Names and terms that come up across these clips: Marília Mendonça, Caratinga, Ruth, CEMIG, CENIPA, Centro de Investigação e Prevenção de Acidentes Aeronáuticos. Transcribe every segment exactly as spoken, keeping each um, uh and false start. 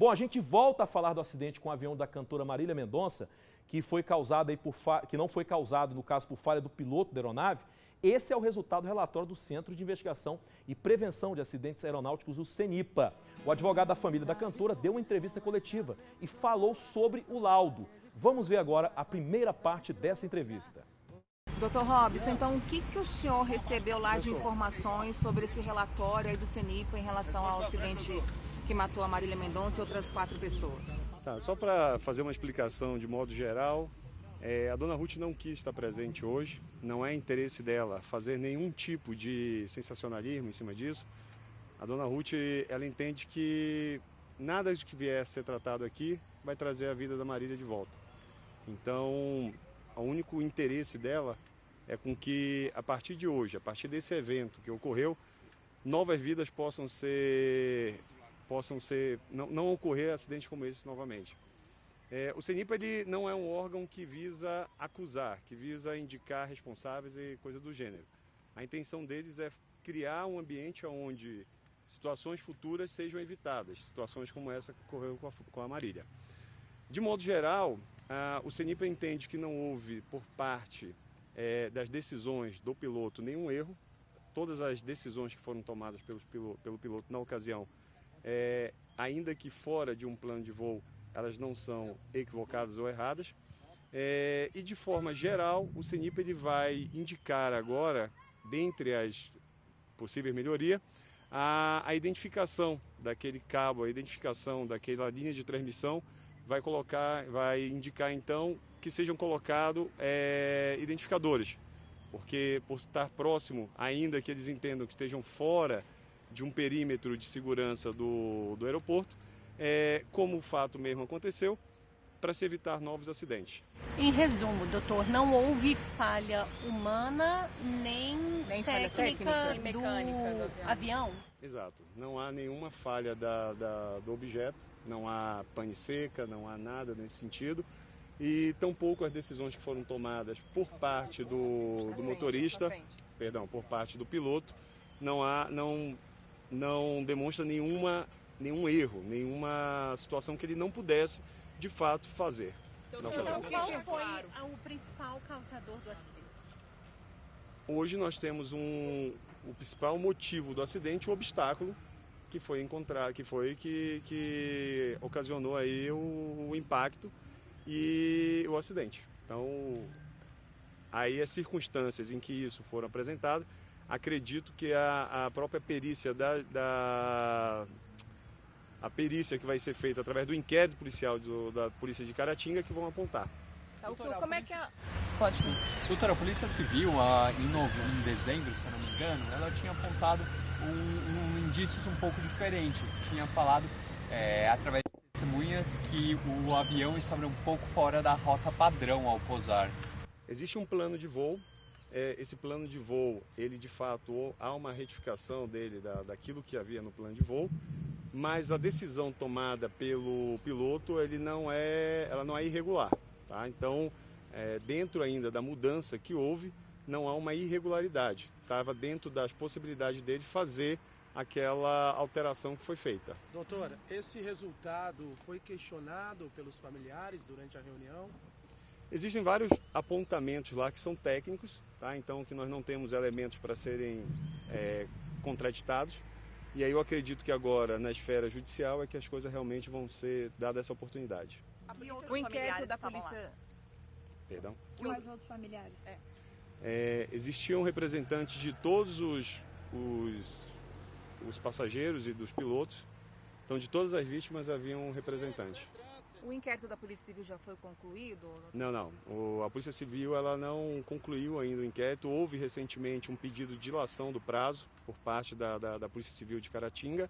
Bom, a gente volta a falar do acidente com o avião da cantora Marília Mendonça, que, foi causado aí por fa... que não foi causado, no caso, por falha do piloto da aeronave. Esse é o resultado do relatório do Centro de Investigação e Prevenção de Acidentes Aeronáuticos, o CENIPA. O advogado da família da cantora deu uma entrevista coletiva e falou sobre o laudo. Vamos ver agora a primeira parte dessa entrevista. doutor Robson, então o que, que o senhor recebeu lá de informações sobre esse relatório aí do CENIPA em relação ao acidente que matou a Marília Mendonça e outras quatro pessoas? Tá, só para fazer uma explicação de modo geral, é, a dona Ruth não quis estar presente hoje, não é interesse dela fazer nenhum tipo de sensacionalismo em cima disso. A dona Ruth, ela entende que nada de que vier a ser tratado aqui vai trazer a vida da Marília de volta. Então, o único interesse dela é com que, a partir de hoje, a partir desse evento que ocorreu, novas vidas possam ser, possam ser não, não ocorrer acidentes como esse novamente. É, o CENIPA ele não é um órgão que visa acusar, que visa indicar responsáveis e coisa do gênero. A intenção deles é criar um ambiente onde situações futuras sejam evitadas, situações como essa que ocorreu com a, com a Marília. De modo geral, a, o CENIPA entende que não houve por parte É, das decisões do piloto, nenhum erro. Todas as decisões que foram tomadas pelos pilo, pelo piloto na ocasião, é, ainda que fora de um plano de voo, elas não são equivocadas ou erradas. É, e de forma geral, o CENIPA ele vai indicar agora, dentre as possíveis melhorias, a, a identificação daquele cabo, a identificação daquela linha de transmissão, vai colocar, vai indicar então que sejam colocados é, identificadores, porque por estar próximo, ainda que eles entendam que estejam fora de um perímetro de segurança do, do aeroporto, é, como o fato mesmo aconteceu, para se evitar novos acidentes. Em resumo, doutor, não houve falha humana nem, nem técnica, técnica do, mecânica do avião. avião? Exato, não há nenhuma falha da, da, do objeto, não há pane seca, não há nada nesse sentido. E tampouco as decisões que foram tomadas por parte do, do motorista, perdão, por parte do piloto, não, há, não, não demonstra nenhuma, nenhum erro, nenhuma situação que ele não pudesse, de fato, fazer. Então, qual foi o principal causador do acidente? Hoje nós temos um, o principal motivo do acidente, o obstáculo que foi encontrar, que foi que, que ocasionou aí o, o impacto e o acidente. Então, aí as circunstâncias em que isso foram apresentadas, acredito que a, a própria perícia da, da a perícia que vai ser feita através do inquérito policial do, da polícia de Caratinga que vão apontar. Doutora, como é que a... Pode. Doutora, a Polícia Civil, a, em, novembro, em dezembro, se eu não me engano, ela tinha apontado um, um indícios um pouco diferentes. Tinha falado é, através testemunhas que o avião estava um pouco fora da rota padrão ao pousar. Existe um plano de voo. É, esse plano de voo, ele de fato, há uma retificação dele da, daquilo que havia no plano de voo, mas a decisão tomada pelo piloto, ele não é, ela não é irregular. Tá? Então, é, dentro ainda da mudança que houve, não há uma irregularidade. Estava dentro das possibilidades dele fazer aquela alteração que foi feita. Doutora, esse resultado foi questionado pelos familiares durante a reunião? Existem vários apontamentos lá que são técnicos, tá? Então que nós não temos elementos para serem é, contraditados. E aí eu acredito que agora, na esfera judicial, é que as coisas realmente vão ser dadas essa oportunidade. O inquérito da polícia... Perdão? Quais outros familiares? É. É, existiam representantes de todos os... os... os passageiros e dos pilotos, então de todas as vítimas havia um representante. O inquérito da Polícia Civil já foi concluído? Não, não. O, a Polícia Civil ela não concluiu ainda o inquérito. Houve recentemente um pedido de dilação do prazo por parte da, da, da Polícia Civil de Caratinga.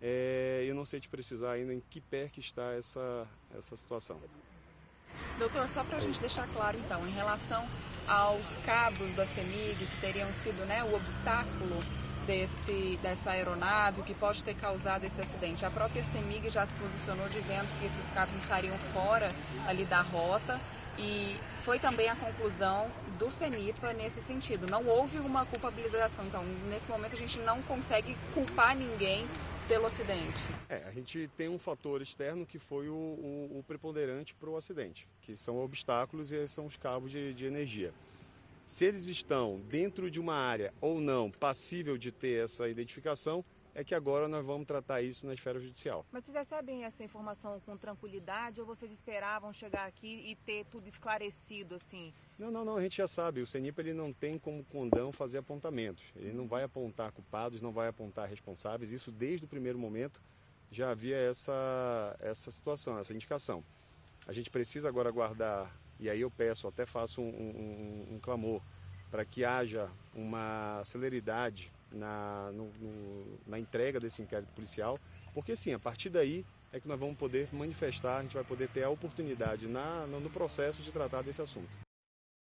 É, eu não sei te precisar ainda em que pé que está essa, essa situação. Doutor, só para a gente deixar claro então, em relação aos cabos da CEMIG que teriam sido né, o obstáculo Desse, dessa aeronave, o que pode ter causado esse acidente. A própria CEMIG já se posicionou dizendo que esses cabos estariam fora ali da rota e foi também a conclusão do CENIPA nesse sentido. Não houve uma culpabilização, então nesse momento a gente não consegue culpar ninguém pelo acidente? É, a gente tem um fator externo que foi o, o, o preponderante para o acidente, que são obstáculos e são os cabos de, de energia. Se eles estão dentro de uma área ou não passível de ter essa identificação, é que agora nós vamos tratar isso na esfera judicial. Mas vocês recebem essa informação com tranquilidade ou vocês esperavam chegar aqui e ter tudo esclarecido assim? Não, não, não, a gente já sabe. O CENIPA ele não tem como condão fazer apontamentos. Ele não vai apontar culpados, não vai apontar responsáveis. Isso desde o primeiro momento já havia essa, essa situação, essa indicação. A gente precisa agora aguardar, e aí eu peço, até faço um, um, um clamor, para que haja uma celeridade Na, no, no, na entrega desse inquérito policial, porque sim, a partir daí é que nós vamos poder manifestar, a gente vai poder ter a oportunidade na, no, no processo de tratar desse assunto.